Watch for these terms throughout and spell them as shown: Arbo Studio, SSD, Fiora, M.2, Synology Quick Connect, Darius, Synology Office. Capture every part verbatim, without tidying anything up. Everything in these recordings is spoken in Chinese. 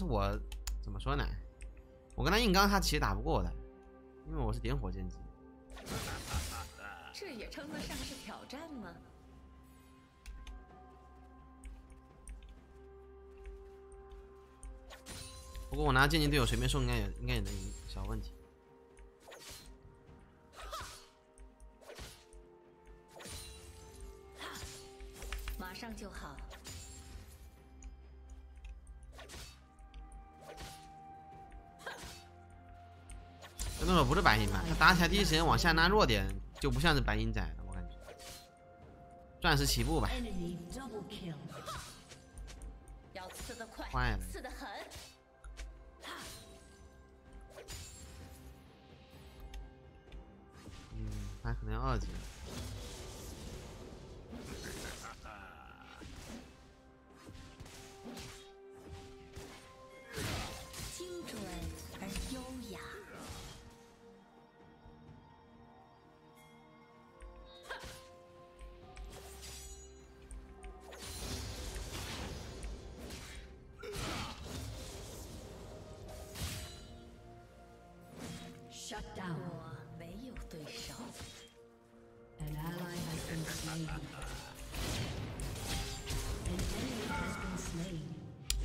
但是我怎么说呢？我跟他硬刚，他其实打不过的，因为我是点火剑姬。这也称得上是挑战吗？ 不过我拿剑姬队友随便送，应该也应该也能赢，小问题。马上就好。这对手不是白银吧？他打起来第一时间往下拉弱点，就不像是白银仔了，我感觉。钻石起步吧。要刺得快，坏了，刺得很。 嗯，他可能要二级。精准而优雅。Shut down. 对手。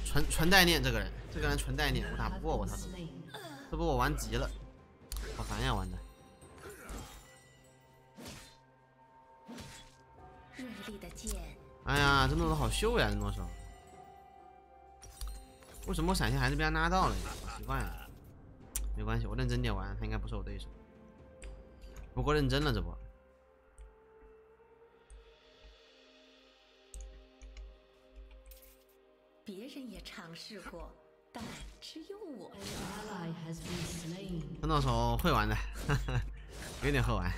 纯纯代练这个人，这个人纯代练，我打不过我操！这不我玩急了，好烦呀玩的。锐利的剑。哎呀，这诺手好秀呀，这诺手。为什么我闪现还是被他拉到了？好奇怪啊！没关系，我认真点玩，他应该不是我对手。 不够认真了，这不。别人也尝试过，但只有我。这诺手会玩的，哈哈，有点会玩。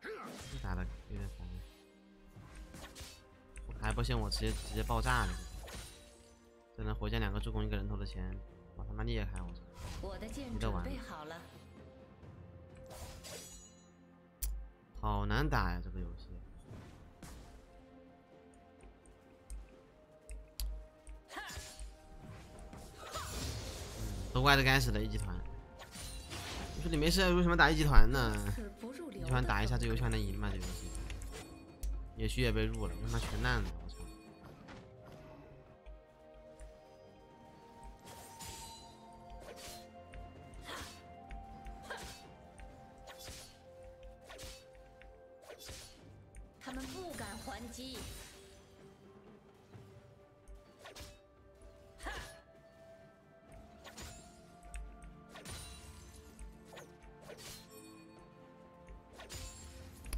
这打的有点烦。还不行，我直接直接爆炸了。这能回家两个助攻一个人头的钱，我他妈厉害！我操。我的剑准备好了。 好难打呀，这个游戏。嗯，都怪这该死的一级团。你说你没事，为什么打一级团呢？一级团打一下这游戏还能赢吗？这游戏？野区也被入了，他妈全烂了，我操！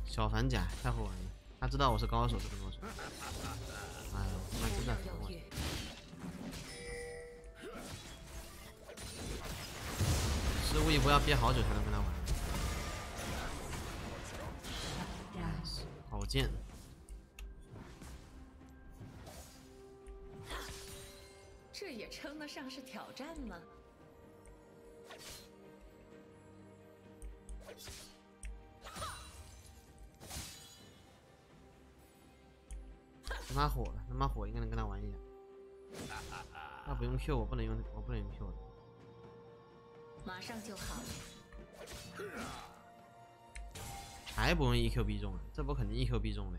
小反甲太好玩了，他知道我是高手，这个高手。哎呀，我他妈真的服我了。失误一波要憋好久才能跟他玩。好贱。 这也称得上是挑战吗？他妈火了，他妈火，应该能跟他玩一眼。他不用 Q， 我不能用，我不能用 Q 的。马上就好。还不用 E Q 必中啊？这波肯定 E Q 必中了。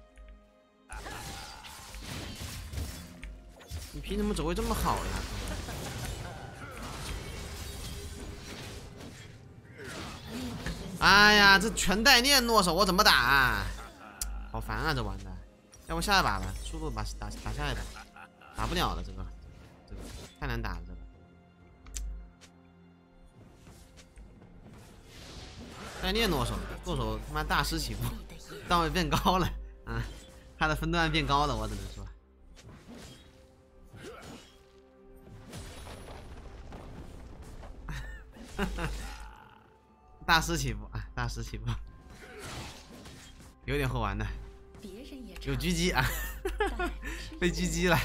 你凭什么走位这么好呀？哎呀，这全代练诺手，我怎么打啊？好烦啊，这玩的。要不下一把吧，速度把打打下一把，打不了了，这个这个太难打了，这个。代练诺手，诺手他妈大师起步，档位变高了啊！他的分段变高了，我只能说。 大师起步啊，大师起步，有点后玩的，有狙击啊，被狙击了，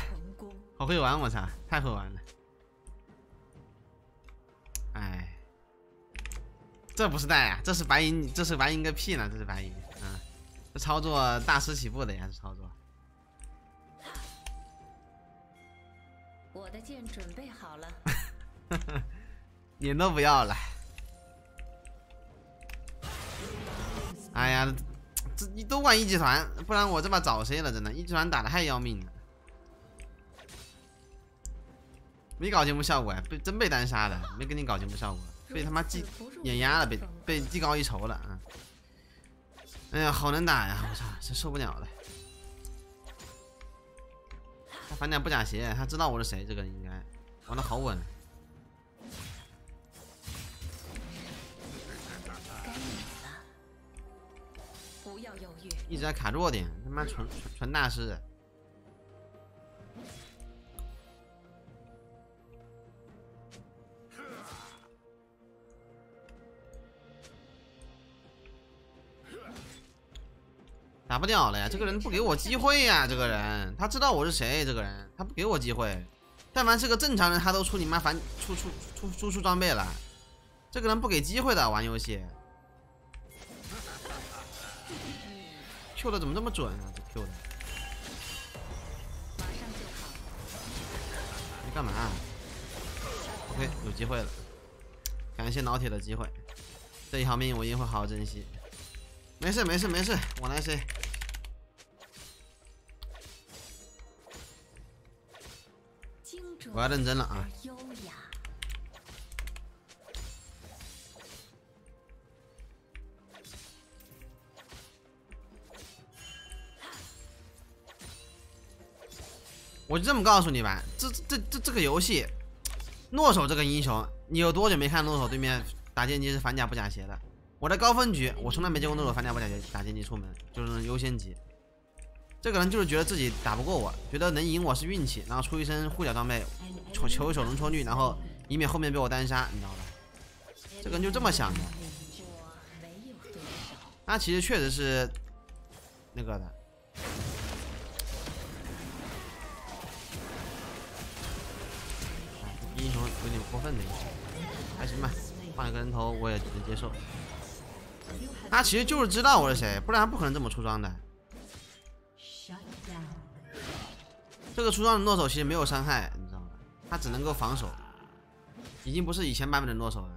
好会玩，我操，太会玩了，哎，这不是带啊，这是白银，这是白银个屁呢，这是白银啊，这操作大师起步的呀，这操作。我的剑准备好了。脸都不要了，哎呀，这你都管一级团，不然我这把找谁了？真的，一级团打的太要命了，没搞节目效果呀，被真被单杀了，没跟你搞节目效果，被他妈技碾压了，被被技高一筹了啊！哎呀，好难打呀，我操，真受不了了。他反点不假鞋，他知道我是谁，这个应该玩的好稳。 一直在卡弱点，他妈纯纯大师。打不掉了呀！这个人不给我机会呀！这个人他知道我是谁，这个人他不给我机会。但凡是个正常人，他都出你妈反出出出出出装备了。这个人不给机会的，玩游戏。 Q 的怎么这么准啊？这 Q 的，你干嘛啊？OK， 有机会了，感谢老铁的机会，这一条命我一定会好好珍惜。没事没事没事，我来谁？我要认真了啊！ 我就这么告诉你吧，这这这这个游戏，诺手这个英雄，你有多久没看诺手对面打剑姬是反甲不假鞋的？我在高分局，我从来没见过诺手反甲不假鞋打剑姬出门，就是优先级。这个人就是觉得自己打不过我，觉得能赢我是运气，然后出一身护甲装备，求求一手容错率，然后以免后面被我单杀，你知道吧？这个人就这么想的。他其实确实是那个的。 英雄有点过分的，还行吧，换了个人头我也能接受。他其实就是知道我是谁，不然他不可能这么出装的。这个出装的诺手其实没有伤害，你知道吗？他只能够防守，已经不是以前版本的诺手了。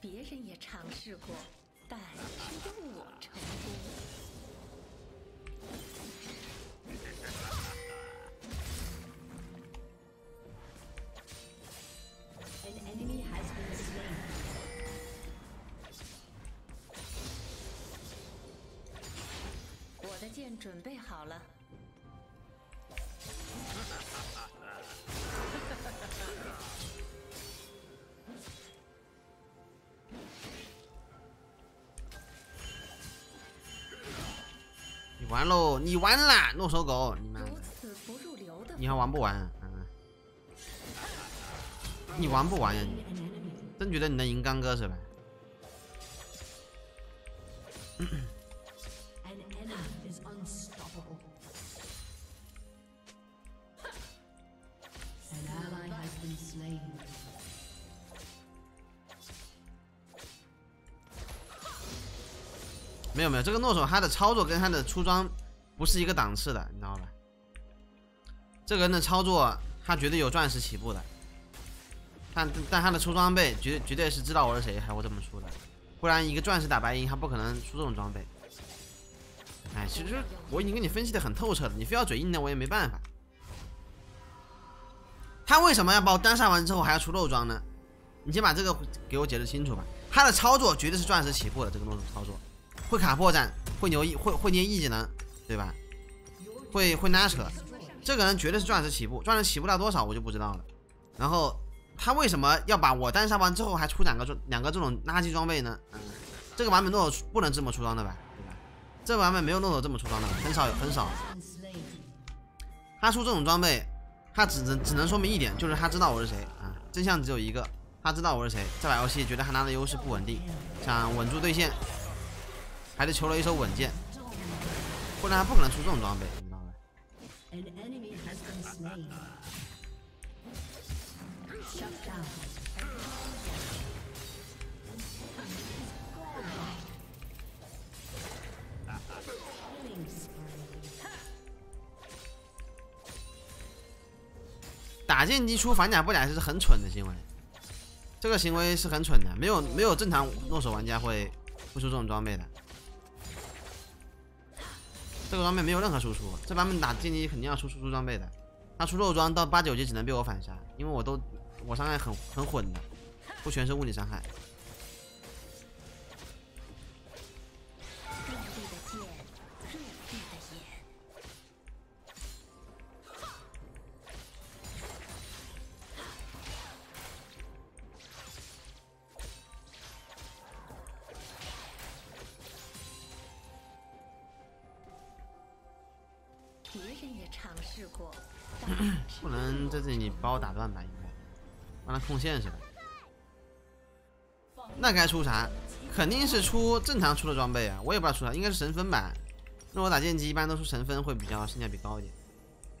别人也尝试过，但只有我成功。An enemy has been slain. 我的剑准备好了。你玩喽，你玩啦，诺手狗，你们，你还玩不玩？嗯，你玩不玩呀？真觉得你能赢刚哥是吧？没有没有，这个诺手他的操作跟他的出装不是一个档次的，你知道吧？这个人的操作他绝对有钻石起步的，但但他的出装备绝绝对是知道我是谁还会这么出的，不然一个钻石打白银他不可能出这种装备。哎，其实我已经跟你分析的很透彻了，你非要嘴硬呢，我也没办法。他为什么要把我单杀完之后还要出肉装呢？你先把这个给我解释清楚吧。他的操作绝对是钻石起步的，这个动作操作，会卡破绽，会牛一，会会捏 E 技能，对吧？会会拉扯，这个人绝对是钻石起步，钻石起步到多少我就不知道了。然后他为什么要把我单杀完之后还出两个两个这种垃圾装备呢？嗯，这个版本诺手不能这么出装的吧？ 这版本没有诺手这么出装的，很少有，很少。他出这种装备，他只能只能说明一点，就是他知道我是谁啊，真相只有一个，他知道我是谁。这把游戏觉得汉娜的优势不稳定，想稳住对线，还是求了一手稳健，不然他不可能出这种装备，你知道吧？打剑击出反甲不甲是很蠢的行为，这个行为是很蠢的，没有没有正常诺手玩家会不出这种装备的。这个装备没有任何输出，这版本打剑击肯定要出输出装备的。他出肉装到八九级只能被我反杀，因为我都我伤害很很混的，不全是物理伤害。不能在这里把我打断吧，应该让他控线似的。那该出啥？肯定是出正常出的装备啊！我也不知道出啥，应该是神分版。那我打剑姬一般都出神分会比较性价比高一点，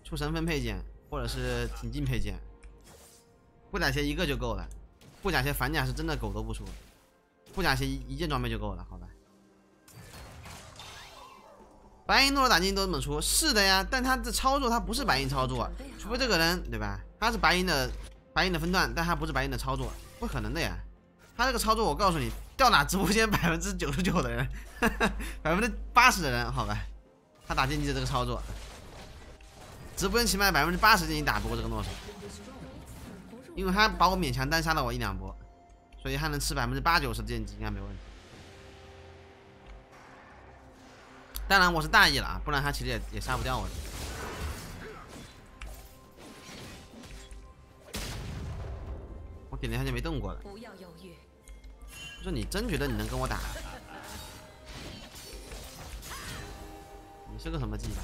出神分配件或者是挺进配件，不甲鞋一个就够了。不甲鞋反甲是真的狗都不出，不甲鞋一件装备就够了，好吧？ 白银诺手打金都这么出，是的呀，但他的操作他不是白银操作，除非这个人对吧？他是白银的白银的分段，但他不是白银的操作，不可能的呀。他这个操作我告诉你，吊打直播间百分之九十九的人，百分之八十的人，好吧？他打剑姬的这个操作，直播间起码百分之八十剑姬打不过这个诺手，因为他把我勉强单杀了我一两波，所以他能吃百分之八九十的剑姬应该没问题。 当然我是大意了啊，不然他其实也也杀不掉我的。我点了他就没动过了。不要犹豫。不是你真觉得你能跟我打？你是个什么技能？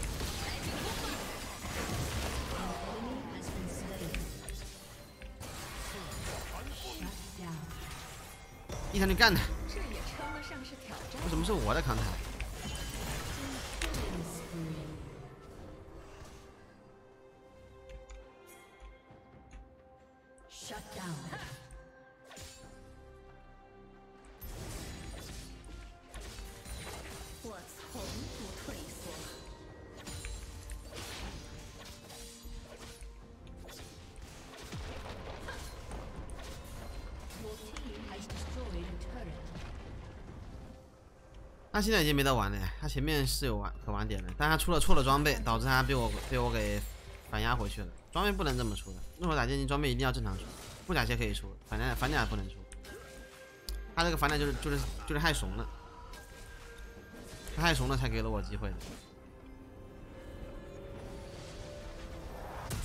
一枪就干他！为什么是我在扛他？ 他现在已经没得玩了呀，他前面是有玩可玩点的，但他出了错的装备，导致他被我被我给反压回去了。装备不能这么出的，诺手打剑姬装备一定要正常出，不甲鞋可以出，反甲反甲不能出。他这个反甲就是就是就是太怂了，他太怂了才给了我机会的。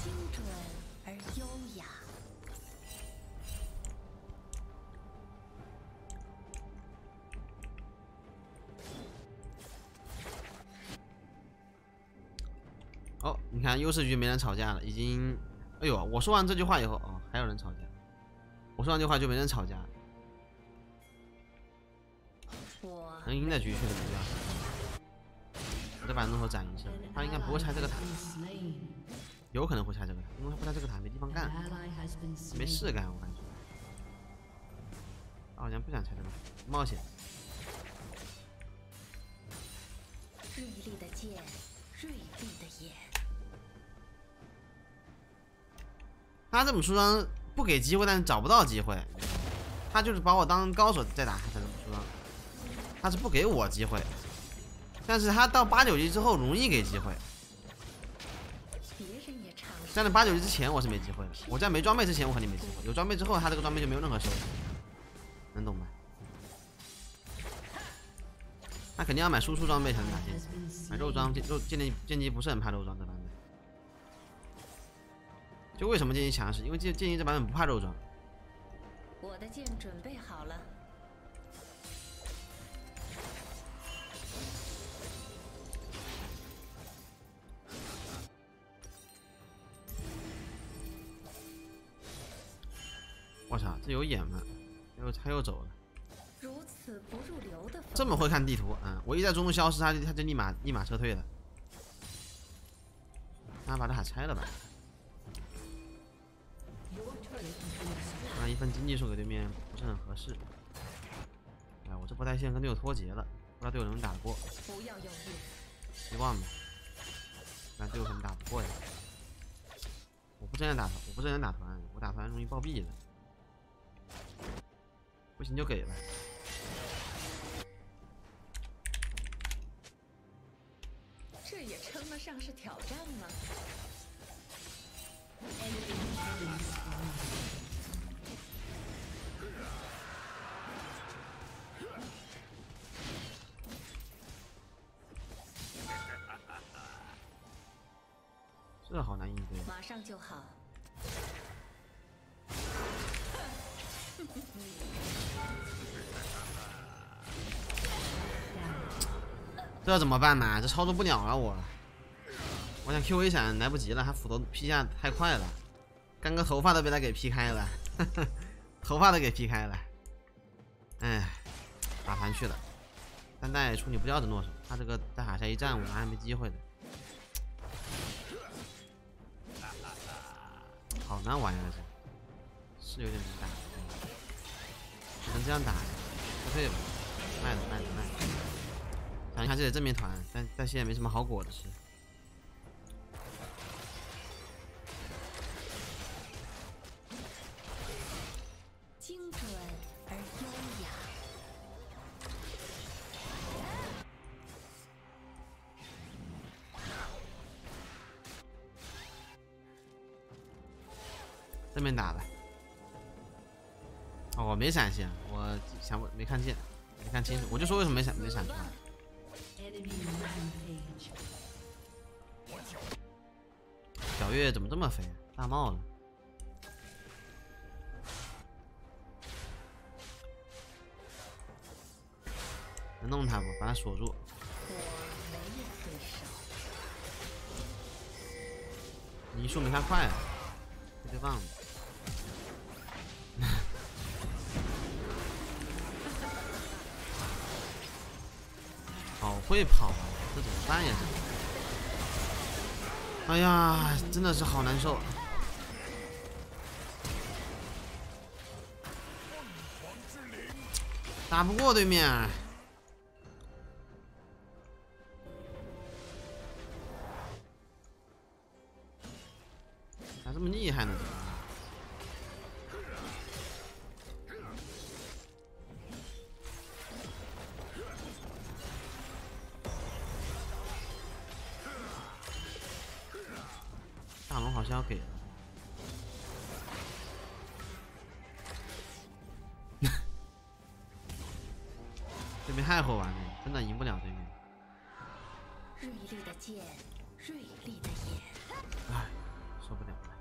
精准而优雅。 哦，你看优势局没人吵架了，已经，哎呦，我说完这句话以后，哦，还有人吵架。我说完这句话就没人吵架了，能赢的局确实比较少。我再把诺手斩一下，他应该不会拆这个塔，有可能会拆这个塔，因为他不拆这个塔没地方干，没事干，我感觉。他好像不想拆这个塔，冒险。锐利的剑，锐利的眼。 他这么出装不给机会，但是找不到机会，他就是把我当高手在打，他这么出装，他是不给我机会，但是他到八九级之后容易给机会。站在八九级之前我是没机会的，我在没装备之前我肯定没机会，有装备之后他这个装备就没有任何收益，能懂吗？那肯定要买输出装备才能打剑姬，买肉装肉剑姬剑姬不是很怕肉装这版本。就为什么剑姬强势？因为剑剑姬这版本不怕肉装。我的剑准备好了。 我操，这有眼吗？又他又走了。如此不入流的这么会看地图啊！我一在中路消失，他就他就立马立马撤退了。那把他塔拆了吧。那一份经济数给对面不是很合适。哎，我这波带线跟队友脱节了，不知道队友能不能打得过。希望吧，那队友可能打不过呀。我不真的打，我不真的打团，我打团容易暴毙的。 不行就给了。这也称得上是挑战吗？这好难应对。马上就好。 这怎么办嘛？这操作不了啊！我，我想 Q 一闪来不及了，他斧头劈下太快了，干个头发都被他给劈开了，呵呵头发都给劈开了。哎，打团去了，但带处女不知道怎么弄，他这个在塔下一站，我还没机会的。好难玩呀，这是有点难打，只能这样打，撤退吧，卖了卖了卖了。卖了 想一下自己的正面团，但但现在没什么好果子吃。精准而优雅。正面打的。哦，我没闪现，我想没看见，没看清楚，我就说为什么没闪没闪出来。 小月怎么这么肥、啊？大帽子。能弄他不？把他锁住。你一速没他快啊！被对方。好会跑啊！这怎么办呀？这，哎呀，真的是好难受。打不过对面。咋这么厉害呢？ 大龙好像要给了，对面太好玩了，真的赢不了对面。锐利的剑，锐利的眼，哎，受不了了。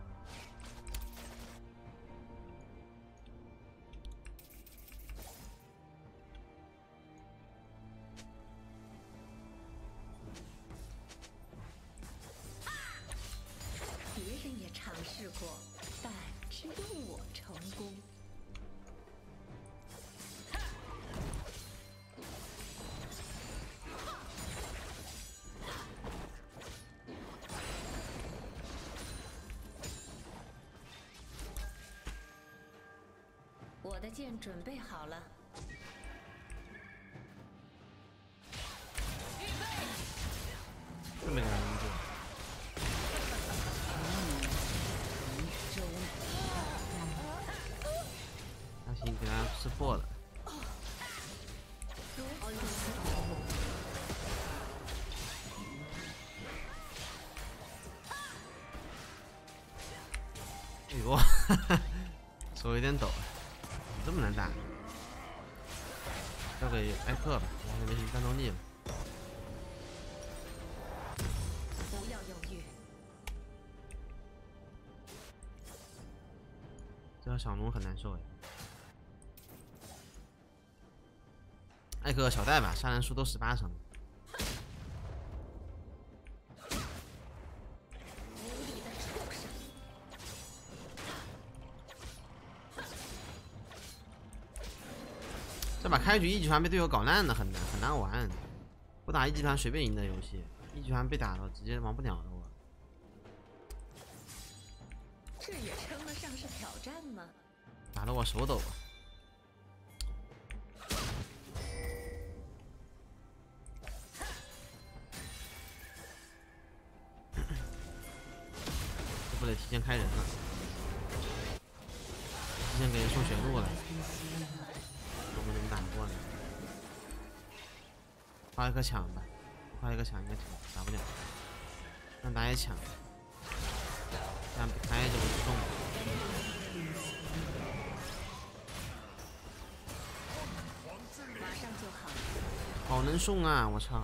试过，但只有我成功。我的剑准备好了。 吃破了，哎呦，哈哈，手有点抖，这么难打？交给艾克吧，我好像没什么战斗力了。不要犹豫，这条小龙很难受哎。艾克小戴吧，杀人数都十八成。 这把开局一级团被队友搞烂了，很难很难玩。我打一级团随便赢的游戏，一级团被打了直接玩不了了。我。这也称得上是挑战吗？打得我手抖。这不得提前开人了？提前给人送血路了。 我怎么打不过呢？花一个抢吧，花一个抢应该打不了，让打野抢，让打野怎么动？马上就好。好能送啊！我操！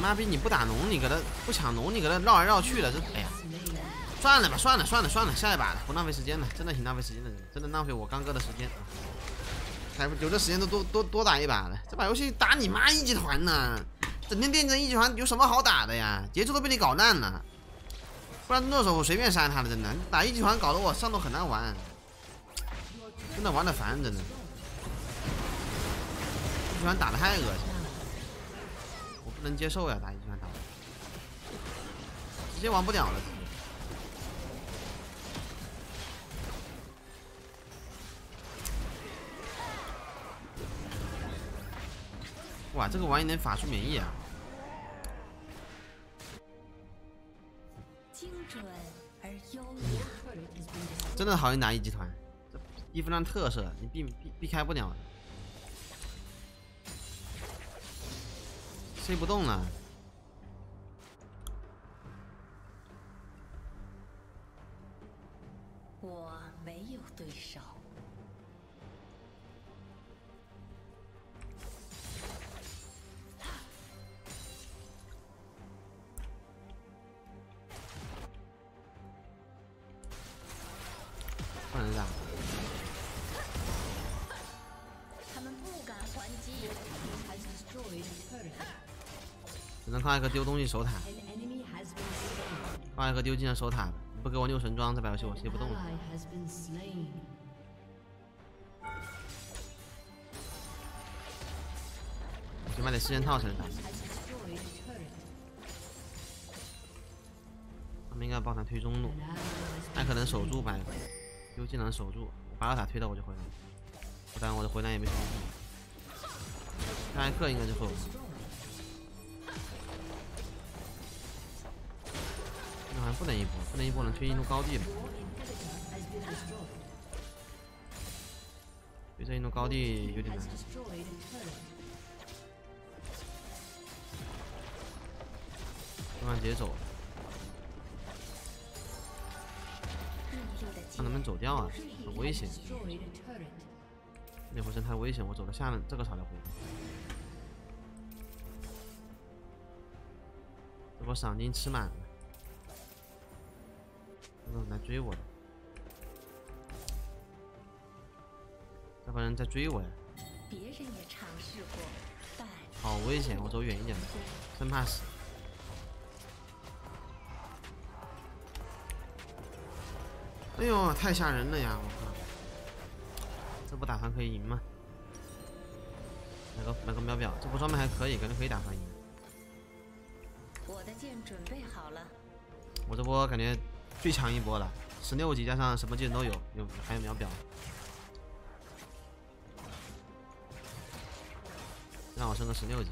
妈逼！你不打农，你搁那不抢农，你搁那绕来绕去的，这哎呀，算了吧，算了，算了，算了，下一把了，不浪费时间了，真的挺浪费时间的，真的浪费我刚哥的时间啊！还不留着时间都多多多打一把了，这把游戏打你妈一级团呢，整天练成一级团有什么好打的呀？节奏都被你搞烂了，不然诺手我随便杀他了，真的打一级团搞得我上路很难玩，真的玩的烦，真的，一级团打的太恶心了。 能接受呀，打一局打，直接玩不了了。哇，这个玩一点法术免疫啊！精准而优雅，真的好像打一级团，这一分上特色你避避避开不了。 C 不动了，我没有对手。不能打。他们不敢还击。 只能靠艾克丢东西守塔，靠艾克丢技能守塔。不给我六神装，这把游戏我接不动了。起码得四件套才能打。他们应该抱团推中路，艾克能守住吧？丢技能守住，我把塔推到我就回来，不然我的回蓝也没什么用。艾克应该就会。 好像不能一波，不能一波能推进入高地吧？推进入高地有点难。对方直接走了，他能不能走掉啊？很危险，那回真太危险，我走到下面这个草才回。这波赏金吃满了。 来追我的，要不然在追我呀！别人也尝试过，但好危险，我走远一点吧，生怕死。哎呦，太吓人了呀！我靠，这不打团可以赢吗？买个买个秒表，这波装备还可以，感觉可以打团赢。我的剑准备好了。我这波感觉。 最强一波了，十六级加上什么技能都有，有还有秒表，让我升个十六级。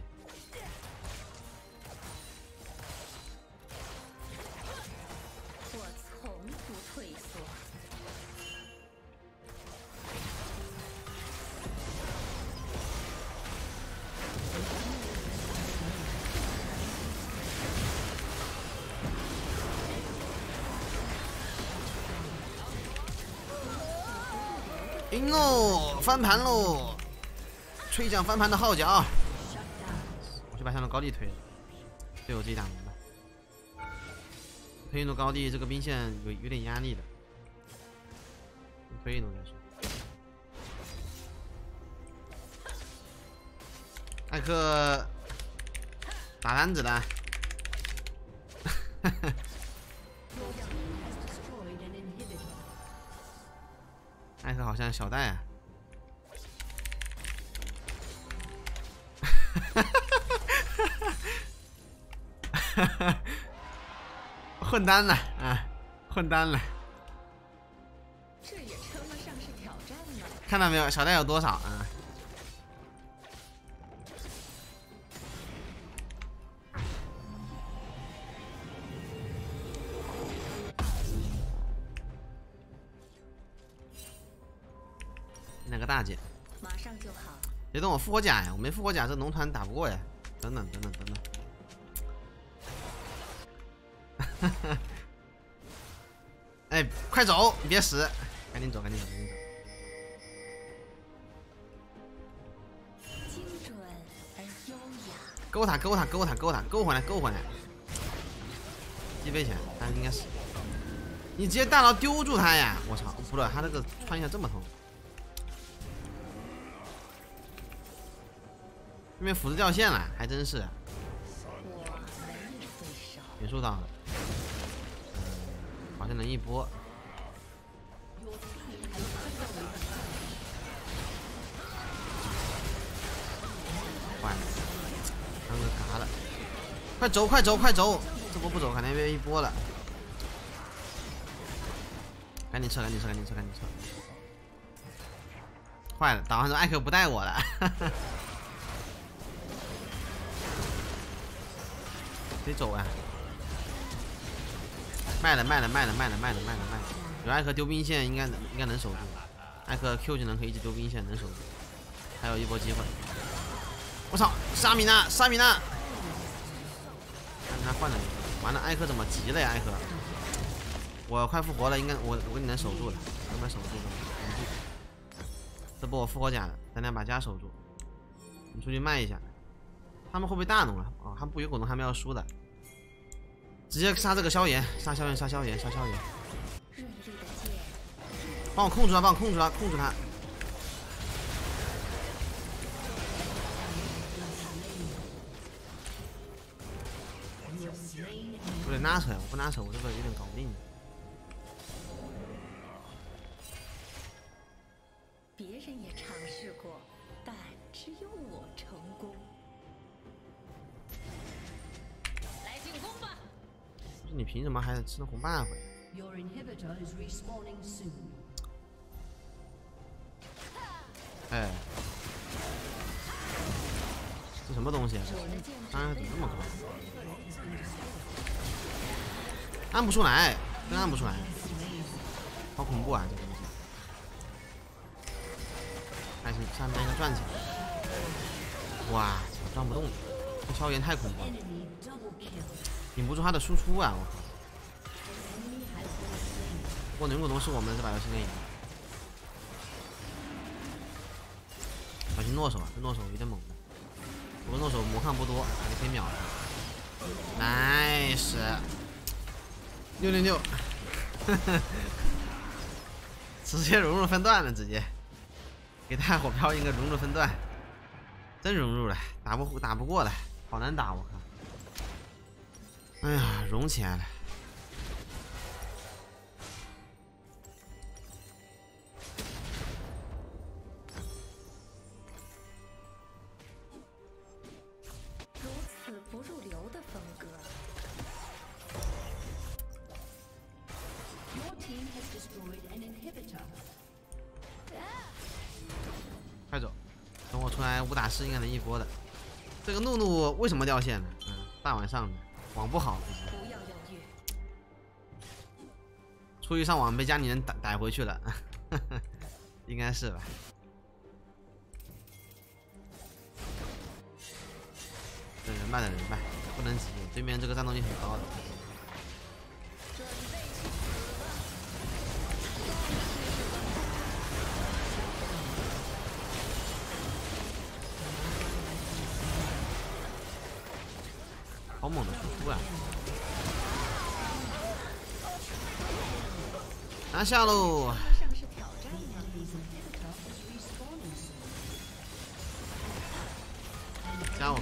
我从不退缩。赢喽，翻盘喽！吹响翻盘的号角！我去把向东高地推了，被我自己打赢了。推一弩高地，这个兵线有有点压力的，推一弩再说。艾克打单子的。 艾克好像小戴啊，混单了啊，混单了。这也称得上是挑战吗？看到没有，小戴有多少啊？ 那个大姐，马上就好。别动我复活甲呀！我没复活甲，这农团打不过呀！等等等等等等。哎，快走！你别死，赶紧走，赶紧走，赶紧走。精准而优雅。勾他，勾他，勾他，勾他，勾回来，勾回来。一飞起来，他应该死。你直接大招丢住他呀！我操，不对，他这个穿一下这么痛。 对面斧子掉线了，还真是。别墅到了，好像能一波。坏了，三个嘎了！快走，快走，快走！这波不走，肯定被一波了。赶紧撤，赶紧撤，赶紧撤，赶紧撤！坏了，打完之后艾克不带我了。别走啊！卖了卖了卖了卖了卖了卖了卖了！有艾克丢兵线，应该应该能守住。艾克 Q 技能可以一直丢兵线，能守住。还有一波机会。我操！莎米娜，莎米娜！看他换了，完了，艾克怎么急了呀？艾克，我快复活了，应该我我应该守住了，应该守住了。这波我复活甲了，咱俩把家守住。你出去卖一下。 他们会不会大农了啊？他们不有狗农，他们要输的，直接杀这个萧炎，杀萧炎，杀萧炎，杀萧炎！帮我控制他，帮我控制他，控制他！有点拉扯，我不拉扯，我这个有点搞不定。别人也尝试过，但只有我成功。 你凭什么还吃那红 buff？ 哎，这什么东西啊？啊，怎么那么快？按不出来，真按不出来，好恐怖啊！这个东西，还是下面应该转起来。哇，转不动，这萧炎太恐怖了。 顶不住他的输出啊！我靠！不过能够农是我们这把游戏内赢。小心诺手啊！这诺手有点猛的，不过诺手魔抗不多，还是可以秒的。nice， 六六六，直接融入分段了，直接给大火飘一个融入分段，真融入了，打不打不过了，好难打，我靠！ 哎呀，融起来了！如此不入流的风格。快走！等我出来五打四应该能一波的。这个怒怒为什么掉线呢？嗯，大晚上的。 网不好，出去上网被家里人逮逮回去了，呵呵应该是吧？等人吧，等人吧，不能急，对面这个战斗力很高的。好猛的输出啊！拿下喽！ 加我！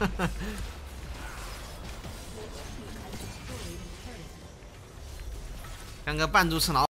哈哈，干个扮猪吃老。